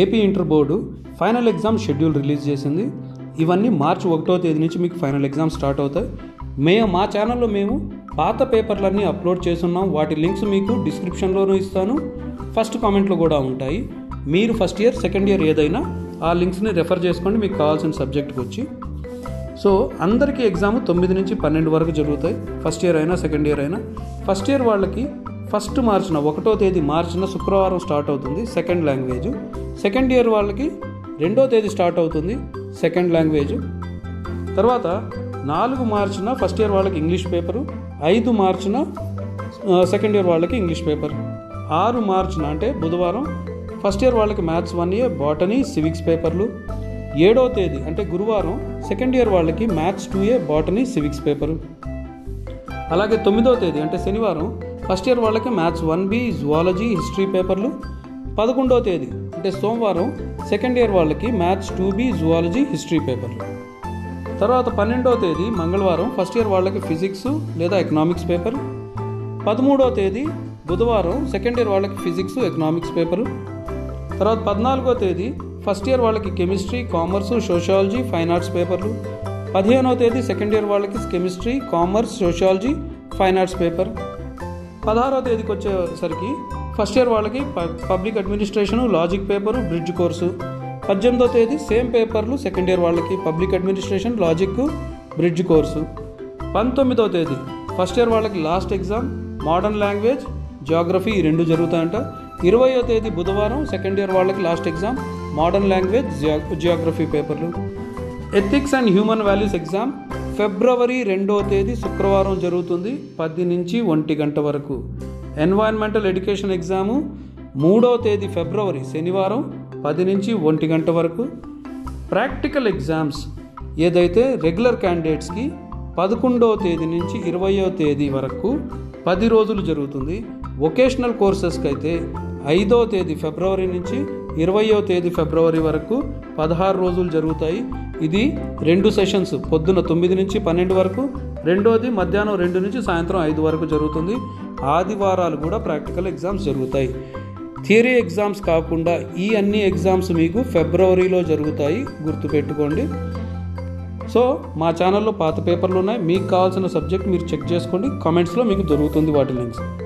AP inter board final exam schedule release చేసింది. ఇవన్నీ మార్చి 1వ తేదీ నుంచి మీకు ఫైనల్ ఎగ్జామ్ స్టార్ట్ అవుతాయి. మా ఛానల్లో మేము పాత పేపర్లన్నీ అప్లోడ్ చేస్తున్నాం. వాటి లింక్స్ మీకు డిస్క్రిప్షన్లోనూ ఇస్తాను, ఫస్ట్ కామెంట్లో కూడా ఉంటాయి. మీరు ఫస్ట్ ఇయర్ సెకండ్ ఇయర్ ఏదైనా ఆ లింక్స్ని రెఫర్ చేసుకోండి మీకు కావాల్సిన సబ్జెక్ట్కి వచ్చి. సో అందరికీ ఎగ్జామ్ 9 నుంచి 12 వరకు జరుగుతాయి, ఫస్ట్ ఇయర్ అయినా సెకండ్ ఇయర్ అయినా. ఫస్ట్ ఇయర్ వాళ్ళకి 1వ తేదీ మార్చిన శుక్రవారం స్టార్ట్ అవుతుంది సెకండ్ లాంగ్వేజ్. సెకండ్ ఇయర్ వాళ్ళకి 2వ తేదీ స్టార్ట్ అవుతుంది సెకండ్ లాంగ్వేజ్. తర్వాత 4 మార్చిన ఫస్ట్ ఇయర్ వాళ్ళకి ఇంగ్లీష్ పేపరు, 5 మార్చిన సెకండ్ ఇయర్ వాళ్ళకి ఇంగ్లీష్ పేపర్, 6 మార్చిన అంటే బుధవారం ఫస్ట్ ఇయర్ వాళ్ళకి మ్యాథ్స్ 1A, బాటనీ, సివిక్స్ పేపర్లు. 7వ తేదీ అంటే గురువారం సెకండ్ ఇయర్ వాళ్ళకి maths 2A, botany, civics paper. అలాగే 9వ తేదీ అంటే శనివారం ఫస్ట్ ఇయర్ వాళ్ళకి మ్యాథ్స్ 1B, జువాలజీ, హిస్టరీ పేపర్లు. 11వ తేదీ అంటే సోమవారం సెకండ్ ఇయర్ వాళ్ళకి మ్యాథ్స్ 2B, జువాలజీ, హిస్టరీ పేపర్లు. తర్వాత 12వ తేదీ మంగళవారం ఫస్ట్ ఇయర్ వాళ్ళకి ఫిజిక్స్ లేదా ఎకనామిక్స్ పేపర్. 13వ తేదీ బుధవారం సెకండ్ ఇయర్ వాళ్ళకి ఫిజిక్స్, ఎకనామిక్స్ పేపరు. తర్వాత 14వ తేదీ ఫస్ట్ ఇయర్ వాళ్ళకి chemistry, commerce, sociology, fine arts పేపర్లు. 15వ తేదీ సెకండ్ ఇయర్ వాళ్ళకి chemistry, commerce, sociology, fine arts paper. 16వ తేదీకి వచ్చేసరికి ఫస్ట్ ఇయర్ వాళ్ళకి public administration, logic paper, bridge course. 18వ తేదీ సేమ్ పేపర్లు సెకండ్ ఇయర్ వాళ్ళకి public administration, logic, bridge course. 19వ తేదీ ఫస్ట్ ఇయర్ వాళ్ళకి last exam modern language, geography, ఈ రెండు జరుగుతాయంట. 20వ తేదీ బుధవారం సెకండ్ ఇయర్ వాళ్ళకి last exam modern language, geography పేపర్లు. Ethics and human values exam ఫిబ్రవరి 2వ తేదీ శుక్రవారం జరుగుతుంది 10 నుంచి 1 గంట వరకు. ఎన్వైరన్మెంటల్ ఎడ్యుకేషన్ ఎగ్జాము 3వ తేదీ ఫిబ్రవరి శనివారం 10 నుంచి 1 గంట వరకు. ప్రాక్టికల్ ఎగ్జామ్స్ ఏదైతే రెగ్యులర్ క్యాండిడేట్స్కి 11వ తేదీ నుంచి 20వ తేదీ వరకు 10 రోజులు జరుగుతుంది. వొకేషనల్ కోర్సెస్కి అయితే 5వ తేదీ ఫిబ్రవరి నుంచి 20వ తేదీ ఫిబ్రవరి వరకు 16 రోజులు జరుగుతాయి. ఇది 2 సెషన్స్, పొద్దున 9 నుంచి 12 వరకు, రెండోది మధ్యాహ్నం 2 నుంచి సాయంత్రం 5 వరకు జరుగుతుంది. ఆదివారాలు కూడా ప్రాక్టికల్ ఎగ్జామ్స్ జరుగుతాయి. థియరీ ఎగ్జామ్స్ కాకుండా ఈ అన్ని ఎగ్జామ్స్ మీకు ఫిబ్రవరిలో జరుగుతాయి, గుర్తుపెట్టుకోండి. సో మా ఛానల్లో పాత పేపర్లు ఉన్నాయి, మీకు కావాల్సిన సబ్జెక్ట్ మీరు చెక్ చేసుకోండి, కామెంట్స్లో మీకు దొరుకుతుంది వాటి లింక్స్.